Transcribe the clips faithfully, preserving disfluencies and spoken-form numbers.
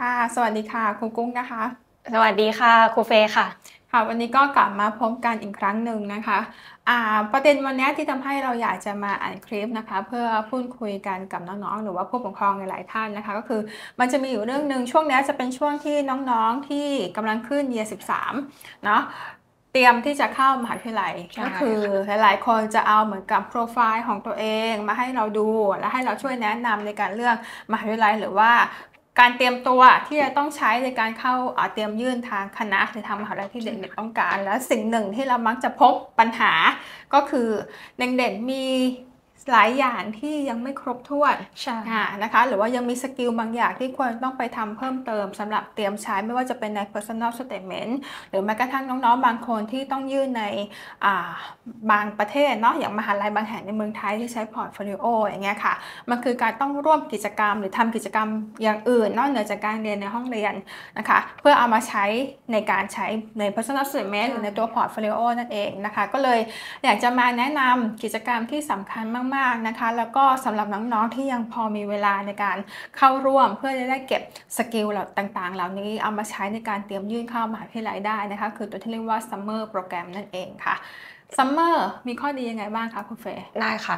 ค่ะสวัสดีค่ะครูกุ้งนะคะสวัสดีค่ะครูเฟย์ค่ะค่ะวันนี้ก็กลับมาพบกันอีกครั้งหนึ่งนะคะประเด็นวันนี้ที่ทำให้เราอยากจะมาอ่านคลิปนะคะเพื่อพูดคุยกันกับน้องๆหรือว่าผู้ปกครองหลายๆท่านนะคะก็คือมันจะมีอยู่เรื่องหนึ่งช่วงนี้จะเป็นช่วงที่น้องๆที่กำลังขึ้น year สิบสามเนาะเตรียมที่จะเข้ามหาวิทยาลัยก็คือหลายๆคนจะเอาเหมือนกับโปรไฟล์ของตัวเองมาให้เราดูและให้เราช่วยแนะนำในการเลือกมหาวิทยาลัยหรือว่าการเตรียมตัวที่จะต้องใช้ในการเข้าเตรียมยื่นทางคณะหรือทางมหาวิทยาลัยที่เด็กๆต้องการและสิ่งหนึ่งที่เรามักจะพบปัญหาก็คือเด็กๆมีหลายอย่างที่ยังไม่ครบถ้วนนะคะหรือว่ายังมีสกิลบางอย่างที่ควรต้องไปทำเพิ่มเติมสำหรับเตรียมใช้ไม่ว่าจะเป็นใน personal statement หรือแม้กระทั่งน้องๆบางคนที่ต้องยื่นในบางประเทศเนาะอย่างมหาลัยบางแห่งในเมืองไทยที่ใช้ portfolio อย่างเงี้ยค่ะมันคือการต้องร่วมกิจกรรมหรือทำกิจกรรมอย่างอื่นนอกเหนือจากการเรียนในห้องเรียนนะคะเพื่อเอามาใช้ในการใช้ใน personal statement หรือในตัว portfolio นั่นเองนะคะก็เลยอยากจะมาแนะนำกิจกรรมที่สำคัญมากมากนะคะแล้วก็สำหรับน้องๆที่ยังพอมีเวลาในการเข้าร่วมเพื่อจะได้เก็บสกิลต่างๆเหล่านี้เอามาใช้ในการเตรียมยื่นเข้ามหาวิทยาลัยได้นะคะคือตัวที่เรียกว่า Summer โปรแกรมนั่นเองค่ะ Summer มีข้อดียังไงบ้างคะคุณเฟย์ได้ค่ะ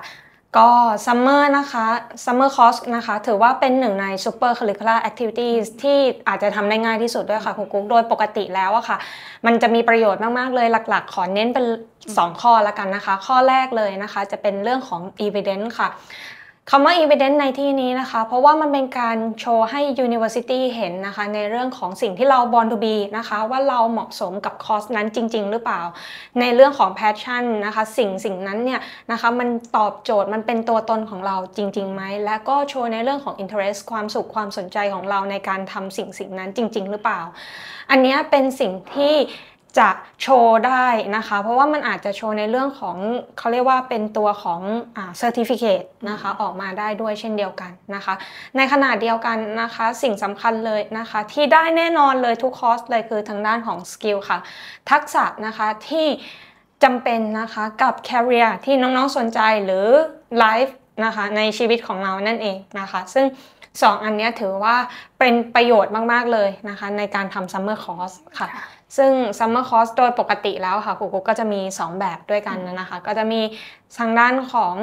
ก็ Summer นะคะ Summer Course นะคะถือว่าเป็นหนึ่งใน Super Curricular Activities ที่อาจจะทำได้ง่ายที่สุดด้วยค่ะคุณกุ้งโดยปกติแล้วอะค่ะมันจะมีประโยชน์มากๆเลยหลักๆขอเน้นเป็นสองข้อละกันนะคะข้อแรกเลยนะคะจะเป็นเรื่องของ Evidence ค่ะคำว่า Evidence ในที่นี้นะคะเพราะว่ามันเป็นการโชว์ให้ University เห็นนะคะในเรื่องของสิ่งที่เรา Born to be นะคะว่าเราเหมาะสมกับคอร์สนั้นจริงๆหรือเปล่าในเรื่องของ Passion นะคะสิ่งสิ่งนั้นเนี่ยนะคะมันตอบโจทย์มันเป็นตัวตนของเราจริงๆไหมและก็โชว์ในเรื่องของ Interest ความสุขความสนใจของเราในการทำสิ่งสิ่งนั้นจริงๆหรือเปล่าอันนี้เป็นสิ่งที่จะโชว์ได้นะคะเพราะว่ามันอาจจะโชว์ในเรื่องของเขาเรียกว่าเป็นตัวของเซอร์ติฟิเคตนะคะออกมาได้ด้วยเช่นเดียวกันนะคะในขณะเดียวกันนะคะสิ่งสำคัญเลยนะคะที่ได้แน่นอนเลยทุกคอร์สเลยคือทางด้านของสกิลค่ะทักษะนะคะที่จำเป็นนะคะกับแคเรียร์ที่น้องๆสนใจหรือไลฟ์นะคะในชีวิตของเรานั่นเองนะคะซึ่งสองอันนี้ถือว่าเป็นประโยชน์มากๆเลยนะคะในการทำซัมเมอร์คอร์สค่ะซึ่งซัมเมอร์คอร์สโดยปกติแล้วค่ะครูกุ๊กก็จะมีสองแบบด้วยกันนะคะก็จะมีทางด้านของ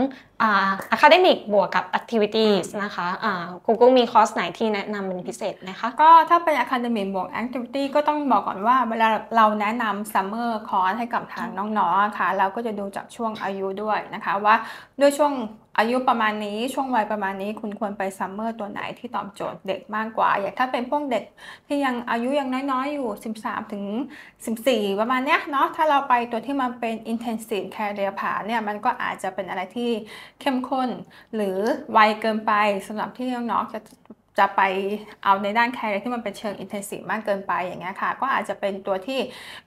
อ่าอะคาเดมิกบวกกับแอคทิวิตี้นะคะอ่าครูกุ๊กมีคอร์สไหนที่แนะนำเป็นพิเศษนะคะก็ถ้าเป็นอะคาเดมิกบวกแอคทิวิตี้ก็ต้องบอกก่อนว่าเวลาเราแนะนำซัมเมอร์คอร์สให้กับทางน้องๆค่ะเราก็จะดูจากช่วงอายุด้วยนะคะว่าด้วยช่วงอายุประมาณนี้ช่วงวัยประมาณนี้คุณควรไปซัมเมอร์ตัวไหนที่ตอบโจทย์เด็กมากกว่าอย่างถ้าเป็นพวกเด็กที่ยังอายุยังน้อยๆอยู่สิบสามถึงสิบสี่ประมาณเนี้ยเนาะถ้าเราไปตัวที่มันเป็น intensive career path เนี่ยมันก็อาจจะเป็นอะไรที่เข้มข้นหรือไวเกินไปสำหรับที่น้องๆจะจะไปเอาในด้านแคร์ที่มันเป็นเชิงอินเทนซีฟมากเกินไปอย่างเงี้ยค่ะก็อาจจะเป็นตัวที่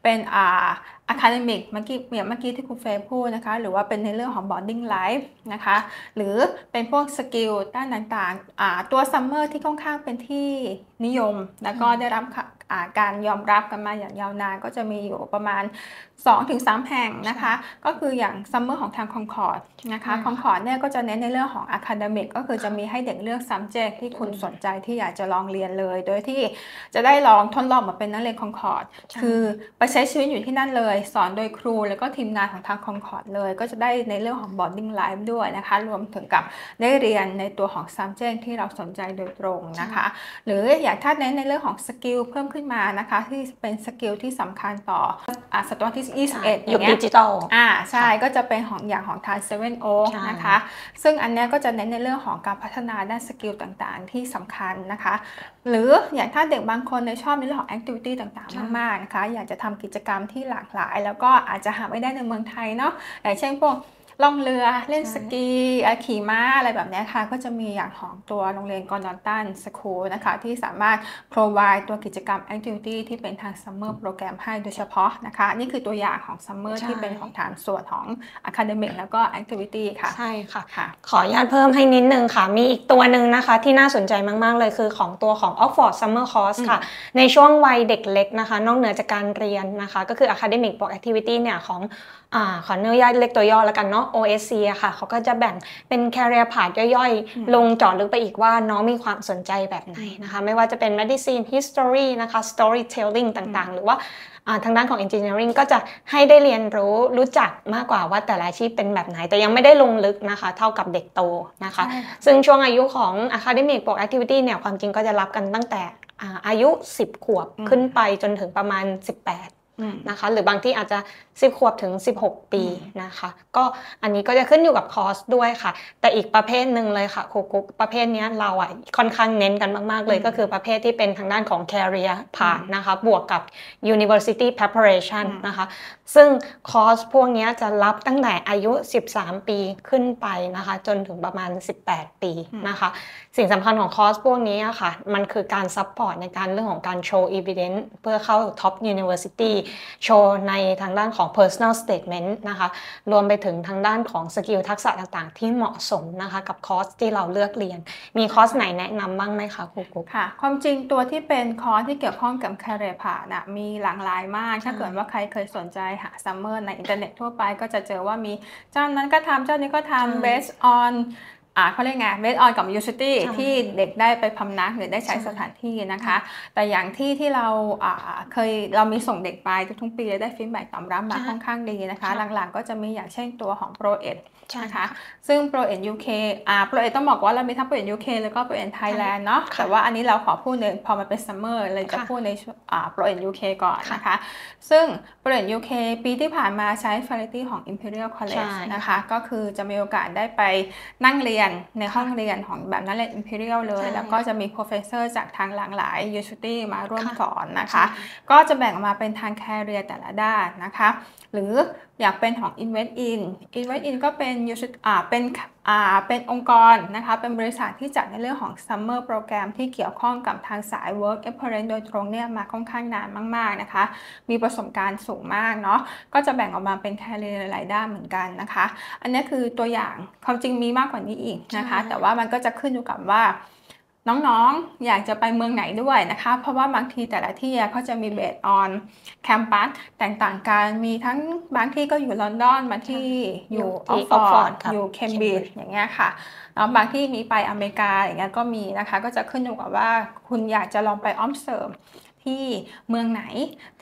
เป็นอ่าอะคาเดมิกเมื่อกี้เหมือนเมื่อกี้ที่ครูเฟย์พูดนะคะหรือว่าเป็นในเรื่องของบอดดิ้งไลฟ์นะคะหรือเป็นพวกสกิลด้านต่างๆอ่าตัวซัมเมอร์ที่ค่อนข้างเป็นที่นิยมแล้วก็ได้รับการยอมรับกันมาอย่างยาวนานก็จะมีอยู่ประมาณ สองถึงสาม แห่งนะคะก็คืออย่างซัมเมอร์ของทางคอนคอร์ดนะคะคอนคอร์ดเนี่ยก็จะเน้นในเรื่องของอะคาเดมิกก็คือจะมีให้เด็กเลือก subject ที่คุณสนใจที่อยากจะลองเรียนเลยโดยที่จะได้ลองทดลองมาเป็นนักเรียนคอนคอร์ดคือไปใช้ชีวิตอยู่ที่นั่นเลยสอนโดยครูแล้วก็ทีมงานของทางคอนคอร์ดเลยก็จะได้ในเรื่องของ bonding life ด้วยนะคะรวมถึงกับได้เรียนในตัวของ subject ที่เราสนใจโดยตรงนะคะหรืออยากถ้าเน้นในเรื่องของสกิลเพิ่มขึ้นมานะคะที่เป็นสกิลที่สำคัญต่อศตวรรษที่ยี่สิบเอ็ดอย่างเงี้ยดิจิทัลอ่าใช่ก็จะเป็นของอย่างของทาง Seven Oak นะคะซึ่งอันนี้ก็จะเน้นในเรื่องของการพัฒนาด้านสกิลต่างๆที่สำคัญนะคะหรืออย่างถ้าเด็กบางคนในชอบในเรื่องของแอคทิวิตี้ต่างๆมากๆนะคะอยากจะทำกิจกรรมที่หลากหลายแล้วก็อาจจะหาไม่ได้ในเมืองไทยเนาะอย่างเช่นพวกล่องเรือเล่นสกีขี่ม้าอะไรแบบนี้ค่ะก็จะมีอย่างของตัวโรงเรียนกอร์ดอนตันสคูลนะคะที่สามารถ provide ตัวกิจกรรม activity ที่เป็นทาง summer program ให้โดยเฉพาะนะคะนี่คือตัวอย่างของ summer ที่เป็นของทางส่วนของ academic แล้วก็ activity ค่ะใช่ค่ะขออนุญาตเพิ่มให้นิดนึงค่ะมีอีกตัวหนึ่งนะคะที่น่าสนใจมากๆเลยคือของตัวของ Oxford Summer Course ค่ะในช่วงวัยเด็กเล็กนะคะนอกเหนือจากการเรียนนะคะก็คือ academic activity เนี่ยของ ขอเนื้อย่อยเล็กตัวย่อแล้วกันเนาะ โอ เอส ซี อะค่ะเขาก็จะแบ่งเป็น career path ย่อยๆลงจอดลึกไปอีกว่าน้องมีความสนใจแบบไหนนะคะไม่ว่าจะเป็น medicine history นะคะ storytelling ต่างๆหรือว่าทางด้านของ engineering ก็จะให้ได้เรียนรู้รู้จักมากกว่าว่าแต่ละอาชีพเป็นแบบไหนแต่ยังไม่ได้ลงลึกนะคะเท่ากับเด็กโตนะคะซึ่งช่วงอายุของ academic บวก activity เนี่ยความจริงก็จะรับกันตั้งแต่อายุสิบขวบขึ้นไปจนถึงประมาณสิบแปดนะคะหรือบางที่อาจจะสิบขวบถึงสิบหกปีนะคะก็อันนี้ก็จะขึ้นอยู่กับคอร์สด้วยค่ะแต่อีกประเภทหนึ่งเลยค่ะครูกุ๊กประเภทนี้เราอ่ะค่อนข้างเน้นกันมากๆเลยก็คือประเภทที่เป็นทางด้านของ career path นะคะบวกกับ university preparation นะคะซึ่งคอร์สพวกนี้จะรับตั้งแต่อายุสิบสามปีขึ้นไปนะคะจนถึงประมาณสิบแปดปีนะคะสิ่งสำคัญของคอร์สพวกนี้ค่ะมันคือการ support ในการเรื่องของการ show evidence เพื่อเข้า top universityโชว์ในทางด้านของ personal statement นะคะรวมไปถึงทางด้านของสกิลทักษะต่างๆที่เหมาะสมนะคะกับคอร์สที่เราเลือกเรียนมีคอร์สไหนแนะนำบ้างไหมคะครูกุ๊กค่ะความจริงตัวที่เป็นคอร์สที่เกี่ยวข้องกับ career path นะมีหลากหลายมากถ้าเกิดว่าใครเคยสนใจหา Summer ในอินเทอร์เน็ตทั่วไปก็จะเจอว่ามีเจ้านั้นก็ทำเจ้านี้ก็ทำ based onอ่าเขาเรียกไง based on กับ university ที่เด็กได้ไปพำนักหรือได้ใช้สถานที่นะคะแต่อย่างที่ที่เราเคยเรามีส่งเด็กไปทุกๆปีได้ฟีดแบ็กตอบรับมาค่อนข้างดีนะคะหลังๆก็จะมีอย่างเช่นตัวของ ProEd นะคะซึ่ง ProEd ยู เค อ่า ProEd ต้องบอกว่าเรามีทั้ง ProEd ยู เค แล้วก็ ProEd Thailand เนาะแต่ว่าอันนี้เราขอพูดในพอมันเป็น Summer เลยจะพูดในอ่า ProEd ยู เค ก่อนนะคะซึ่ง ProEd ยู เค ปีที่ผ่านมาใช้ Variety ของ Imperial College นะคะก็คือจะมีโอกาสได้ไปนั่งเรียนในห้องเรียนของแบบนั้นเลย Imperial เลยแล้วก็จะมี professor จากทางหลากหลาย university มาร่วมสอนนะคะก็จะแบ่งออกมาเป็นทาง career แต่ละด้านนะคะหรืออยากเป็นของ invest in invest in ก็เป็นอ่าเป็นอ่าเป็นองค์กรนะคะเป็นบริษัทที่จัดในเรื่องของ Summer Program ที่เกี่ยวข้องกับทางสาย work experience โดยตรงเนี่ยมาค่อนข้างนานมากๆนะคะมีประสบการณ์สูงมากเนาะก็จะแบ่งออกมาเป็น career หลายด้านเหมือนกันนะคะอันนี้คือตัวอย่างความจริงมีมากกว่านี้อีกนะคะแต่ว่ามันก็จะขึ้นอยู่กับว่าน้องๆอยากจะไปเมืองไหนด้วยนะคะเพราะว่าบางทีแต่ละที่เขาจะมีเบสออนแคมปัสแตกต่างกันมีทั้งบางที่ก็อยู่ลอนดอนบางที่อยู่ออกฟอร์ดอยู่เคมบริดจ์อย่างเงี้ยค่ะแล้วบางที่มีไปอเมริกาอย่างเงี้ยก็มีนะคะก็จะขึ้นอยู่กับว่าคุณอยากจะลองไปออมเสริมที่เมืองไหน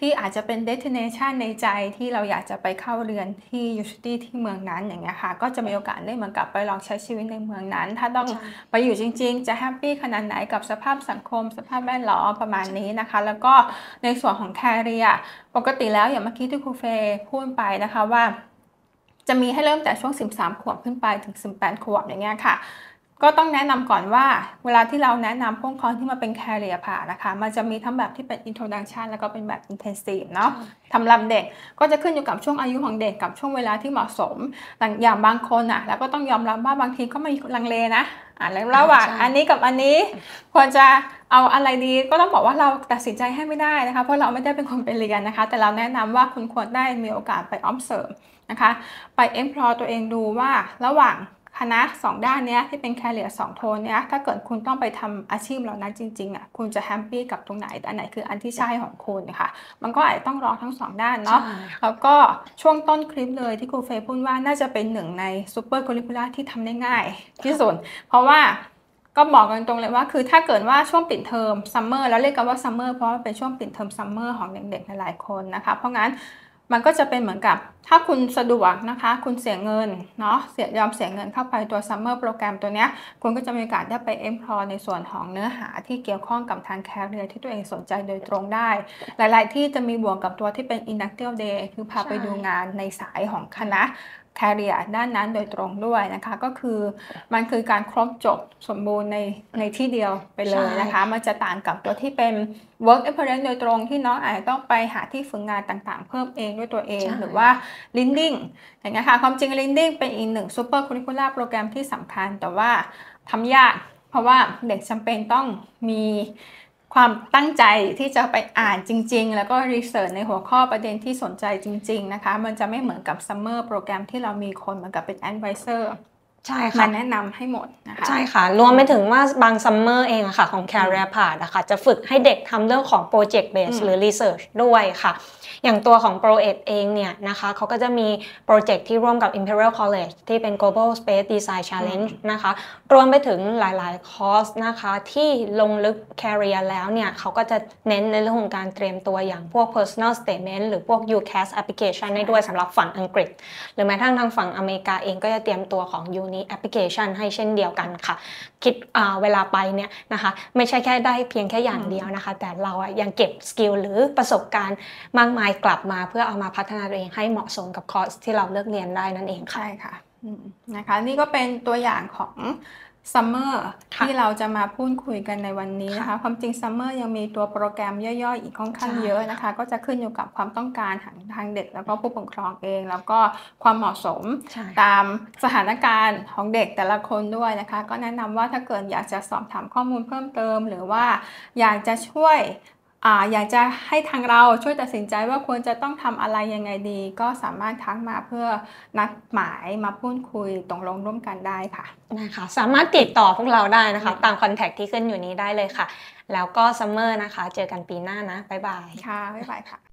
ที่อาจจะเป็น destination ในใจที่เราอยากจะไปเข้าเรียนที่ university ที่เมืองนั้นอย่างเงี้ยค่ะก็จะมีโอกาสได้เหมือนกับไปลองใช้ชีวิตในเมืองนั้นถ้าต้องไปอยู่จริงๆจะแฮปปี้ขนาดไหนกับสภาพสังคมสภาพแวดล้อมประมาณนี้นะคะแล้วก็ในส่วนของ career ปกติแล้วอย่างเมื่อกี้ที่ครูเฟย์พูดไปนะคะว่าจะมีให้เริ่มแต่ช่วงสิบสามขวบขึ้นไปถึงสิบแปดขวบอย่างเงี้ยค่ะก็ต้องแนะนำก่อนว่าเวลาที่เราแนะนำพวกคอร์สที่มาเป็น career path นะคะมันจะมีทั้งแบบที่เป็น introduction แล้วก็เป็นแบบ intensive เนาะทำลำเด็กก็จะขึ้นอยู่กับช่วงอายุของเด็กกับช่วงเวลาที่เหมาะสมอย่างบางคนอ่ะแล้วก็ต้องยอมรับว่าบางทีก็มีลังเลนะอ่ะแล้วระหว่างอันนี้กับอันนี้ควรจะเอาอะไรดีก็ต้องบอกว่าเราตัดสินใจให้ไม่ได้นะคะเพราะเราไม่ได้เป็นคนไปเรียนนะคะแต่เราแนะนำว่าคุณควรได้มีโอกาสไป observe นะคะไป explore ตัวเองดูว่าระหว่างคณะสองด้านเนี้ยที่เป็นแคเรียสองโทนเนี้ยถ้าเกิดคุณต้องไปทำอาชีพเหล่านั้นจริงๆอ่ะคุณจะแฮปปี้กับตรงไหนอันไหนคืออันที่ใช่ของคุณนะคะมันก็อาจจะต้องรอทั้งสองด้านเนาะแล้วก็ช่วงต้นคลิปเลยที่ครูเฟย์พูดว่าน่าจะเป็นหนึ่งในซูเปอร์คูลิคูล่าที่ทำได้ง่ายที่สุดเพราะว่าก็บอกกันตรงเลยว่าคือถ้าเกิดว่าช่วงปิดเทอมซัมเมอร์แล้วเรียกกันว่าซัมเมอร์เพราะมันเป็นช่วงปิดเทอมซัมเมอร์ของเด็กๆหลายๆคนนะคะเพราะงั้นมันก็จะเป็นเหมือนกับถ้าคุณสะดวกนะคะคุณเสียเงินเนาะเสียยอมเสียเงินเข้าไปตัว Summer Program ตัวเนี้ยคุณก็จะมีโอกาสได้ไป explore ในส่วนของเนื้อหาที่เกี่ยวข้องกับทาง career ที่ตัวเองสนใจโดยตรงได้หลายๆที่จะมีบวกกับตัวที่เป็น inductive day คือพาไปดูงานในสายของคณะ career ด้านนั้นโดยตรงด้วยนะคะก็คือมันคือการครบจบสมบูรณ์ในในที่เดียวไปเลยนะคะมันจะต่างกับตัวที่เป็น work experience โดยตรงที่น้องอาจจะต้องไปหาที่ฝึกงานต่างๆเพิ่มเองด้วยตัวเองหรือว่าLeading อย่างเงี้ยค่ะความจริง Leading เป็นอีกหนึ่ง Super Curricular โปรแกรมที่สำคัญแต่ว่าทำยากเพราะว่าเด็กจำเป็นต้องมีความตั้งใจที่จะไปอ่านจริงๆแล้วก็รีเสิร์ชในหัวข้อประเด็นที่สนใจจริงๆนะคะมันจะไม่เหมือนกับ Summer โปรแกรมที่เรามีคนเหมือนกับเป็น Advisor ใช่ค่ะแนะนำให้หมดนะคะใช่ค่ะรวมไปถึงว่าบางซัมเมอร์เองอะค่ะของ Career Path อะค่ะจะฝึกให้เด็กทำเรื่องของ Project Base หรือ Research ด้วยค่ะอย่างตัวของ ProEd เองเนี่ยนะคะเขาก็จะมีโปรเจกต์ที่ร่วมกับ Imperial College ที่เป็น Global Space Design Challenge นะคะรวมไปถึงหลายๆคอร์สนะคะที่ลงลึก Career แล้วเนี่ยเขาก็จะเน้นในเรื่องของการเตรียมตัวอย่างพวก Personal Statement หรือพวก ยู แคส Application ได้ด้วยสำหรับฝั่งอังกฤษหรือแม้ทั้งทางฝั่งอเมริกาเองก็จะเตรียมตัวของ ยูนี้แอปพลิเคชันให้เช่นเดียวกันค่ะคิดเวลาไปเนี่ยนะคะไม่ใช่แค่ได้เพียงแค่อย่างเดียวนะคะแต่เราอ่ะยังเก็บสกิลหรือประสบการณ์มากมายกลับมาเพื่อเอามาพัฒนาตัวเองให้เหมาะสมกับคอร์สที่เราเลือกเรียนได้นั่นเองค่ะใช่ค่ะนะคะนี่ก็เป็นตัวอย่างของซัมเมอร์ที่เราจะมาพูดคุยกันในวันนี้นะคะความจริงซัมเมอร์ยังมีตัวโปรแกรมย่อยๆอีกค่อนข้างเยอะนะคะก็จะขึ้นอยู่กับความต้องการทางเด็กแล้วก็ผู้ปกครองเองแล้วก็ความเหมาะสมตามสถานการณ์ของเด็กแต่ละคนด้วยนะคะก็แนะนำว่าถ้าเกิดอยากจะสอบถามข้อมูลเพิ่มเติมหรือว่าอยากจะช่วยอ่าอยากจะให้ทางเราช่วยตัดสินใจว่าควรจะต้องทำอะไรยังไงดีก็สามารถทักมาเพื่อนัดหมายมาพูดคุยตกลงร่วมกันได้ค่ะนะคะสามารถติดต่อพวกเราได้นะคะตามคอนแทคที่ขึ้นอยู่นี้ได้เลยค่ะแล้วก็ซัมเมอร์นะคะเจอกันปีหน้านะบ๊ายบายค่ะบ๊ายบายค่ะ